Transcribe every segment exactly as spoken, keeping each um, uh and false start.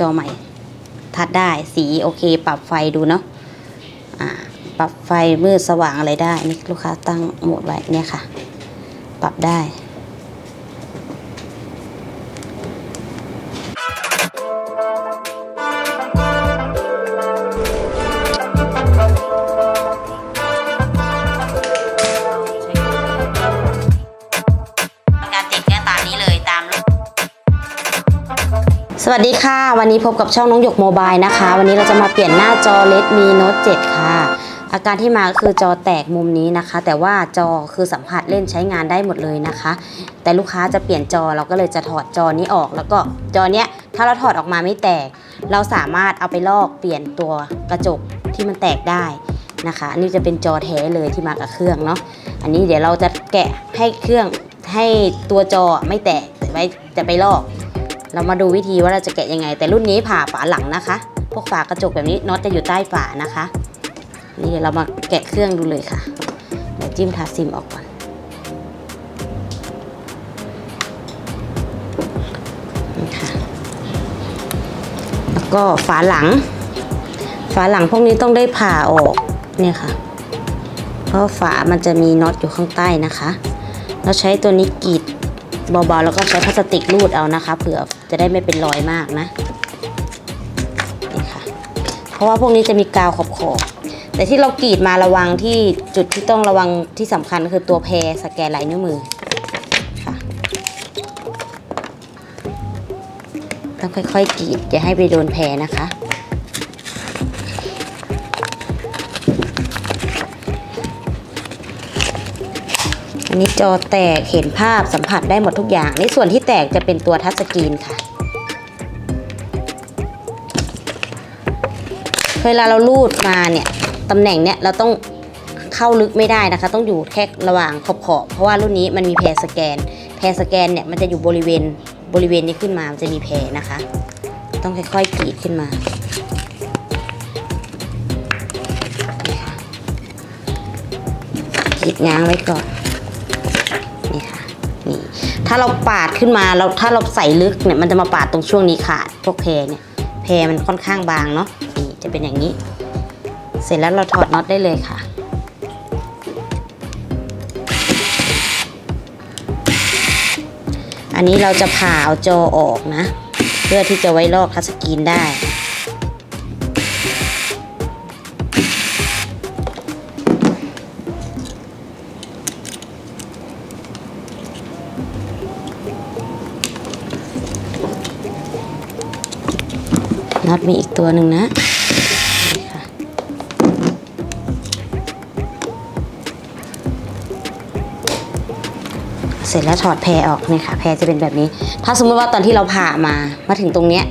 จอใหม่ทัดได้สีโอเคปรับไฟดูเนาะปรับไฟมืดสว่างอะไรได้นี่ลูกค้าตั้งโหมดไว้เนี่ยค่ะปรับได้สวัสดีค่ะวันนี้พบกับช่องน้องหยกโมบายนะคะวันนี้เราจะมาเปลี่ยนหน้าจอ Redmi Note เจ็ด ค่ะอาการที่มาคือจอแตกมุมนี้นะคะแต่ว่าจอคือสัมผัสเล่นใช้งานได้หมดเลยนะคะแต่ลูกค้าจะเปลี่ยนจอเราก็เลยจะถอดจอนี้ออกแล้วก็จอเนี้ยถ้าเราถอดออกมาไม่แตกเราสามารถเอาไปลอกเปลี่ยนตัวกระจกที่มันแตกได้นะคะอันนี้จะเป็นจอแท้เลยที่มากับเครื่องเนาะอันนี้เดี๋ยวเราจะแกะให้เครื่องให้ตัวจอไม่แตกไว้จะไปลอกเรามาดูวิธีว่าเราจะแกะยังไงแต่รุ่นนี้ผ่าฝาหลังนะคะพวกฝากระจกแบบนี้น็อตจะอยู่ใต้ฝานะคะนี่เรามาแกะเครื่องดูเลยค่ะเดี๋ยวจิ้มทาซิมออกก่อนนี่ค่ะแล้วก็ฝาหลังฝาหลังพวกนี้ต้องได้ผ่าออกเนี่ยค่ะเพราะฝามันจะมีน็อตอยู่ข้างใต้นะคะเราใช้ตัวนี้กรีดเบาๆแล้วก็ใช้พลาสติกรูดเอานะคะเผื่อจะได้ไม่เป็นรอยมากนะนี่ค่ะเพราะว่าพวกนี้จะมีกาวขอบๆแต่ที่เรากรีดมาระวังที่จุดที่ต้องระวังที่สำคัญคือตัวแพรสแกนลายนิ้วมือค่ะต้องค่อยๆกรีดอย่าให้ไปโดนแพรนะคะอันนี้จอแตกเห็นภาพสัมผัสได้หมดทุกอย่างในส่วนที่แตกจะเป็นตัวทัชสกรีนค่ะเวลาเราลูดมาเนี่ยตำแหน่งเนี่ยเราต้องเข้าลึกไม่ได้นะคะต้องอยู่แค่ระหว่างขอบขอบเพราะว่ารุ่นนี้มันมีแพรสแกนแพรสแกนเนี่ยมันจะอยู่บริเวณบริเวณนี้ขึ้นมามันจะมีแพรนะคะต้องค่อยๆกรีดขึ้นมากรีดง้างไว้ก่อนถ้าเราปาดขึ้นมาเราถ้าเราใส่ลึกเนี่ยมันจะมาปาดตรงช่วงนี้ขาดพวกแพรเนี่ยแพรมันค่อนข้างบางเนาะนี่จะเป็นอย่างนี้เสร็จแล้วเราถอดน็อตได้เลยค่ะอันนี้เราจะผ่าเอาจอออกนะเพื่อที่จะไว้ลอกทัชสกรีนได้น็อตมีอีกตัวหนึ่งนะเสร็จแล้วถอดแพรออกเนี่ยค่ะแพรจะเป็นแบบนี้ถ้าสมมติว่าตอนที่เราผ่ามามาถึงตรงเนี้ย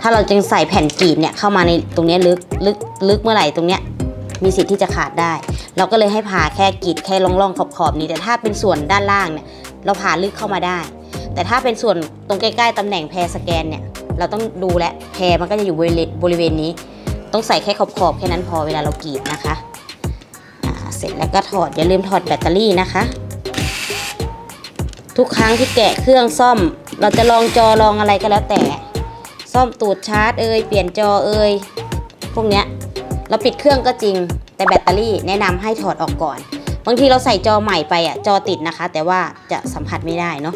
ถ้าเราจึงใส่แผ่นกรีดเนี่ยเข้ามาในตรงเนี้ยลึกลึกลึกเมื่อไหร่ตรงเนี้ยมีสิทธิ์ที่จะขาดได้เราก็เลยให้ผ่าแค่กรีดแค่ร่องๆขอบๆนี้แต่ถ้าเป็นส่วนด้านล่างเนี่ยเราผ่าลึกเข้ามาได้แต่ถ้าเป็นส่วนตรงใกล้ๆตำแหน่งแพรสแกนเนี่ยเราต้องดูและแพรมันก็จะอยู่บริเวณนี้ต้องใส่แค่ขอบๆแค่นั้นพอเวลาเรากรีดนะคะเสร็จแล้วก็ถอดอย่าลืมถอดแบตเตอรี่นะคะทุกครั้งที่แกะเครื่องซ่อมเราจะลองจอลองอะไรก็แล้วแต่ซ่อมตูดชาร์จเอ่ยเปลี่ยนจอเอ่ยพวกเนี้ยเราปิดเครื่องก็จริงแต่แบตเตอรี่แนะนำให้ถอดออกก่อนบางทีเราใส่จอใหม่ไปอ่ะจอติดนะคะแต่ว่าจะสัมผัสไม่ได้เนาะ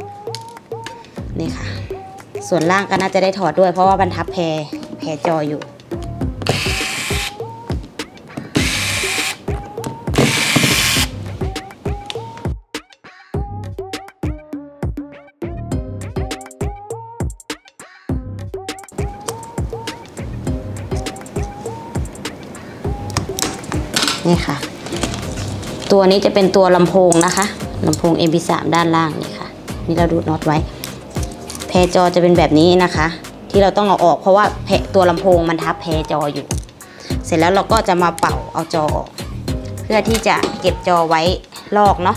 นี่ค่ะส่วนล่างก็น่าจะได้ถอดด้วยเพราะว่าบรรทับแพรแพรจออยู่นี่ค่ะตัวนี้จะเป็นตัวลำโพงนะคะลำโพง เอ็ม พี สาม ด้านล่างนี่ค่ะนี่เราดูดน็อตไว้แพรจอจะเป็นแบบนี้นะคะที่เราต้องเอาออกเพราะว่าตัวลำโพงมันทับแพรจออยู่เสร็จแล้วเราก็จะมาเป่าเอาจอออกเพื่อที่จะเก็บจอไว้ลอกเนาะ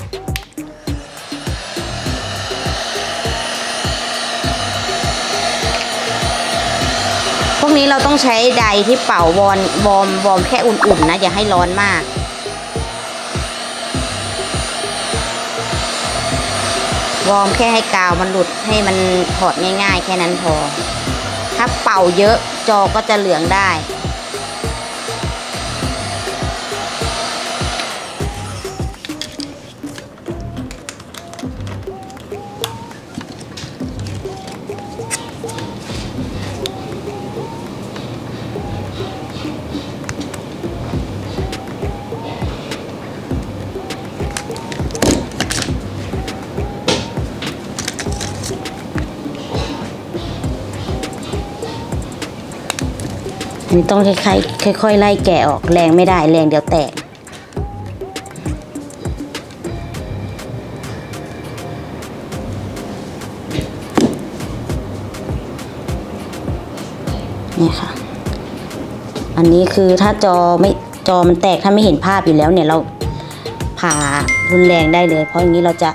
พวกนี้เราต้องใช้ไดร์ที่เป่าวอร์มวอร์มวอร์มแค่อุ่นๆนะอย่าให้ร้อนมากวอร์มแค่ให้กาวมันหลุดให้มันถอดง่ายๆแค่นั้นพอ ถ้าเป่าเยอะจอก็จะเหลืองได้มันต้องค่อยๆไล่แกะออกแรงไม่ได้แรงเดี๋ยวแตกนี่ค่ะอันนี้คือถ้าจอไม่จอมันแตกถ้าไม่เห็นภาพอยู่แล้วเนี่ยเราผ่ารุนแรงได้เลยเพราะอย่างนี้เราจะ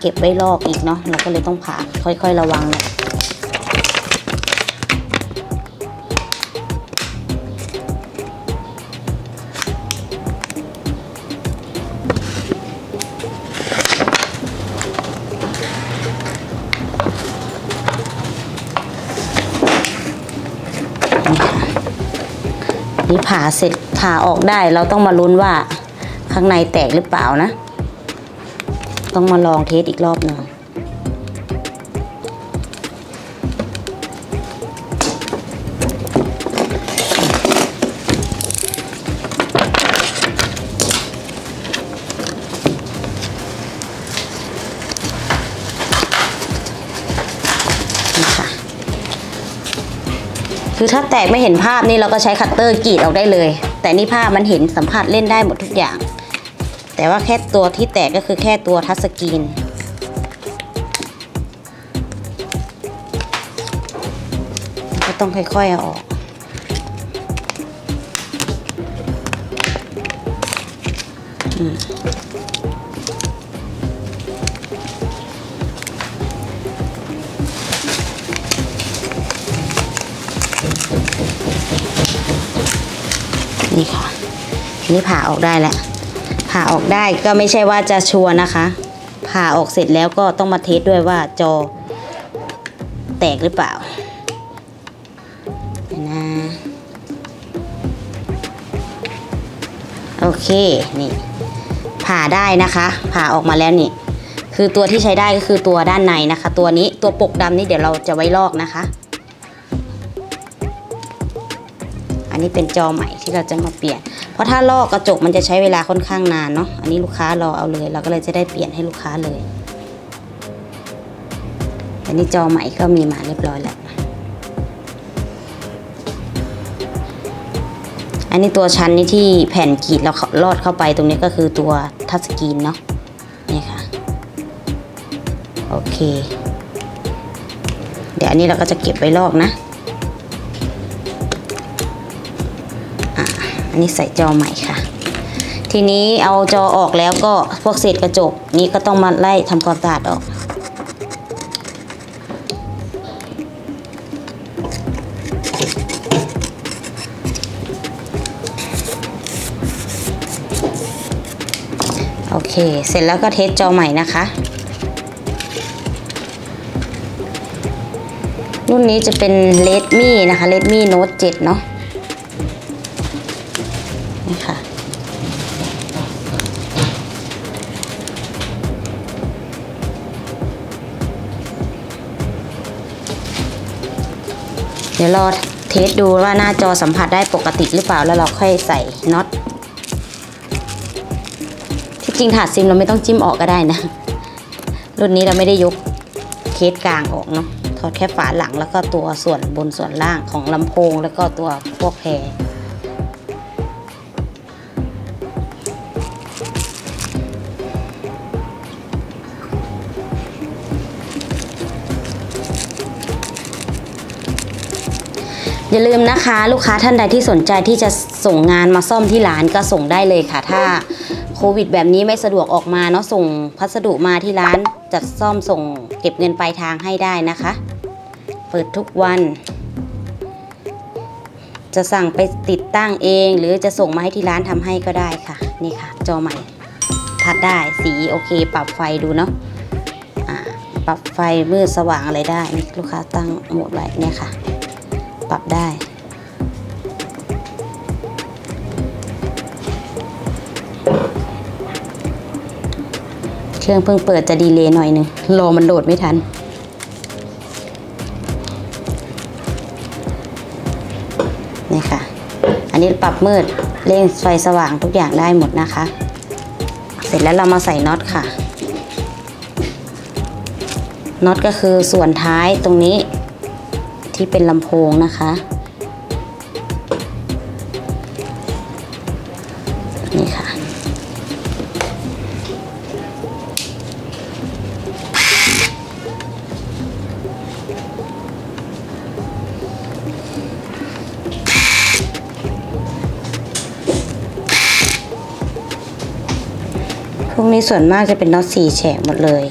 เก็บไว้ลอกอีกเนาะเราก็เลยต้องผ่าค่อยๆระวังเลยนี่ผ่าเสร็จผ่าออกได้เราต้องมาลุ้นว่าข้างในแตกหรือเปล่านะต้องมาลองเทสอีกรอบหนึ่งคือถ้าแตกไม่เห็นภาพนี่เราก็ใช้คัตเตอร์กรีดออกได้เลยแต่นี่ภาพมันเห็นสัมผัสเล่นได้หมดทุกอย่างแต่ว่าแค่ตัวที่แตกก็คือแค่ตัวทัชสกรีนก็ต้องค่อยๆเอาออกนี่ค่ะนี่ผ่าออกได้แล้วผ่าออกได้ก็ไม่ใช่ว่าจะชัวร์นะคะผ่าออกเสร็จแล้วก็ต้องมาเทสด้วยว่าจอแตกหรือเปล่านะโอเคนี่ผ่าได้นะคะผ่าออกมาแล้วนี่คือตัวที่ใช้ได้ก็คือตัวด้านในนะคะตัวนี้ตัวปกดำนี่เดี๋ยวเราจะไว้ลอกนะคะอันนี้เป็นจอใหม่ที่เราจะมาเปลี่ยนเพราะถ้าลอกกระจกมันจะใช้เวลาค่อนข้างนานเนาะอันนี้ลูกค้ารอเอาเลยเราก็เลยจะได้เปลี่ยนให้ลูกค้าเลยอันนี้จอใหม่ก็มีมาเรียบร้อยแล้วอันนี้ตัวชั้นนี่ที่แผ่นกรีดเราลอดเข้าไปตรงนี้ก็คือตัวทัชสกรีนเนาะนี่ค่ะโอเคเดี๋ยวอันนี้เราก็จะเก็บไว้ลอกนะอันนี้ใส่จอใหม่ค่ะทีนี้เอาจอออกแล้วก็พวกเศษกระจกนี้ก็ต้องมาไล่ทำความสะอาดออกโอเคเสร็จแล้วก็เทสจอใหม่นะคะรุ่นนี้จะเป็น Redmi นะคะ Redmi Note เจ็ด เนาะเดี๋ยวรอเทสดูว่าหน้าจอสัมผัสได้ปกติหรือเปล่าแล้วเราค่อยใส่น็อตที่จริงถาดซิมเราไม่ต้องจิ้มออกก็ได้นะรุ่นนี้เราไม่ได้ยกเคสกลางออกเนาะถอดแค่ฝาหลังแล้วก็ตัวส่วนบนส่วนล่างของลำโพงแล้วก็ตัวพวกแพรอย่าลืมนะคะลูกค้าท่านใดที่สนใจที่จะส่งงานมาซ่อมที่ร้านก็ส่งได้เลยค่ะถ้าโควิดแบบนี้ไม่สะดวกออกมาเนาะส่งพัสดุมาที่ร้านจัดซ่อมส่งเก็บเงินปลายทางให้ได้นะคะเปิดทุกวันจะสั่งไปติดตั้งเองหรือจะส่งมาให้ที่ร้านทำให้ก็ได้ค่ะนี่ค่ะจอใหม่ทัดได้สีโอเคปรับไฟดูเนาะปรับไฟมืดสว่างอะไรได้ลูกค้าตั้งโหมดไว้เนี่ยค่ะ ปรับได้เครื่องเพิ่งเปิดจะดีเลย์หน่อยนึงรอมันโหลดไม่ทันนี่ค่ะอันนี้ปรับมืดเร่งไฟสว่างทุกอย่างได้หมดนะคะเสร็จแล้วเรามาใส่น็อตค่ะน็อตก็คือส่วนท้ายตรงนี้ที่เป็นลำโพงนะคะนี่ค่ะพวกนี้ส่วนมากจะเป็นน็อตสี่แฉกหมดเลย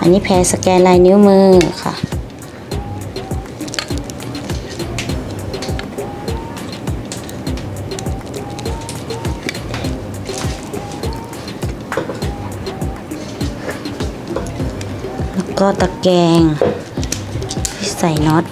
อันนี้แพรสแกนลายนิ้วมือค่ะก็ตะแกรงที่ใส่น็อต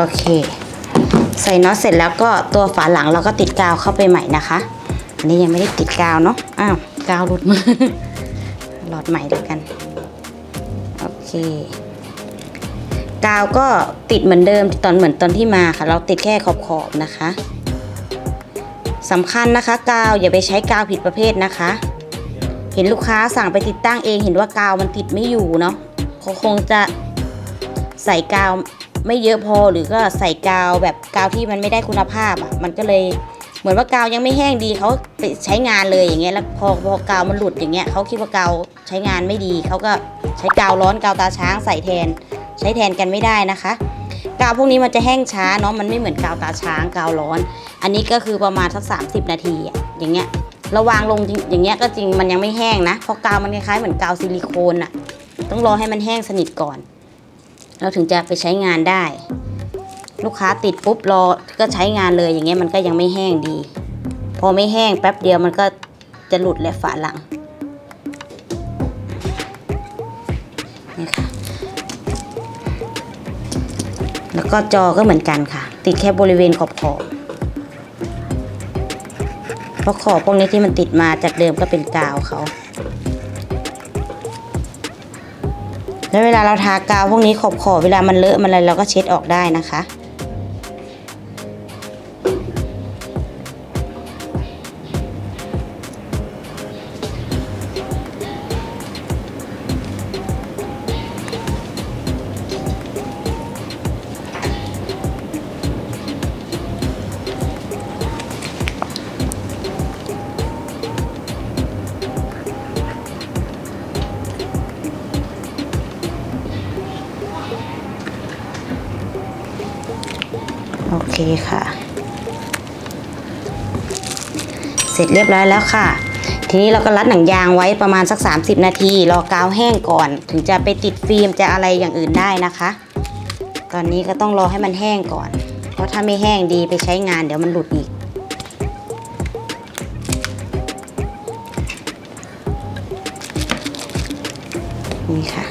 โอเคใส่น็อตเสร็จแล้วก็ตัวฝาหลังเราก็ติดกาวเข้าไปใหม่นะคะอันนี้ยังไม่ได้ติดกาวเนาะอ้าวกาวหลุดมือหลอดใหม่แล้วกันโอเคกาวก็ติดเหมือนเดิมตอนเหมือนตอนที่มาค่ะเราติดแค่ขอบๆนะคะสำคัญนะคะกาวอย่าไปใช้กาวผิดประเภทนะคะเห็นลูกค้าสั่งไปติดตั้งเองเห็นว่ากาวมันติดไม่อยู่เนาะเขาคงจะใส่กาวไม่เยอะพอหรือก็ใส่กาวแบบกาวที่มันไม่ได้คุณภาพอ่ะมันก็เลยเหมือนว่ากาวยังไม่แห้งดีเขาไปใช้งานเลยอย่างเงี้ยแล้วพอพอกาวมันหลุดอย่างเงี้ยเขาคิดว่ากาวใช้งานไม่ดีเขาก็ใช้กาวร้อนกาวตาช้างใส่แทนใช้แทนกันไม่ได้นะคะกาวพวกนี้มันจะแห้งช้าเนาะมันไม่เหมือนกาวตาช้างกาวร้อนอันนี้ก็คือประมาณสักสามสิบนาทีอ่ะอย่างเงี้ยระวางลงอย่างเงี้ยก็จริงมันยังไม่แห้งนะเพราะกาวมันคล้ายๆเหมือนกาวซิลิโคนอ่ะต้องรอให้มันแห้งสนิทก่อนเราถึงจะไปใช้งานได้ลูกค้าติดปุ๊บรอก็ใช้งานเลยอย่างเงี้ยมันก็ยังไม่แห้งดีพอไม่แห้งแป๊บเดียวมันก็จะหลุดและฝาหลังนี่ค่ะแล้วก็จอก็เหมือนกันค่ะติดแค่บริเวณขอบขอบเพราะขอบพวกนี้ที่มันติดมาจากเดิมก็เป็นกาวเขาแล้วเวลาเราทากาวพวกนี้ขอบขอบเวลามันเลอะมันอะไรเราก็เช็ดออกได้นะคะ โอเคค่ะเสร็จเรียบร้อยแล้วค่ะทีนี้เราก็รัดหนังยางไว้ประมาณสักสามสิบนาทีรอกาวแห้งก่อนถึงจะไปติดฟิล์มจะอะไรอย่างอื่นได้นะคะตอนนี้ก็ต้องรอให้มันแห้งก่อนเพราะถ้าไม่แห้งดีไปใช้งานเดี๋ยวมันหลุดอีกนี่ค่ะ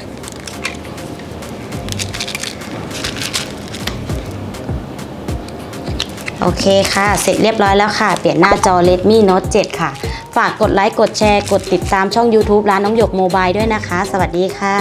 โอเคค่ะเสร็จเรียบร้อยแล้วค่ะเปลี่ยนหน้าจอ Redmi Note เจ็ด ค่ะฝากกดไลค์กดแชร์กดติดตามช่อง YouTube ร้านน้องหยกโมบายด้วยนะคะสวัสดีค่ะ